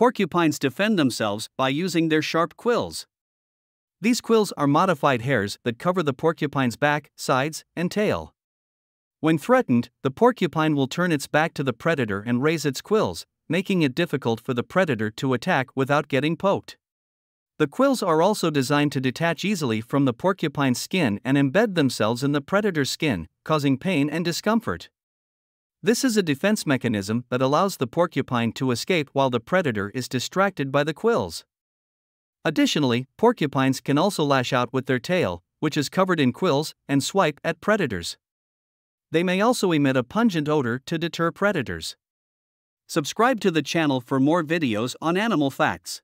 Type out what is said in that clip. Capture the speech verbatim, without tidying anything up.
Porcupines defend themselves by using their sharp quills. These quills are modified hairs that cover the porcupine's back, sides, and tail. When threatened, the porcupine will turn its back to the predator and raise its quills, making it difficult for the predator to attack without getting poked. The quills are also designed to detach easily from the porcupine's skin and embed themselves in the predator's skin, causing pain and discomfort. This is a defense mechanism that allows the porcupine to escape while the predator is distracted by the quills. Additionally, porcupines can also lash out with their tail, which is covered in quills, and swipe at predators. They may also emit a pungent odor to deter predators. Subscribe to the channel for more videos on animal facts.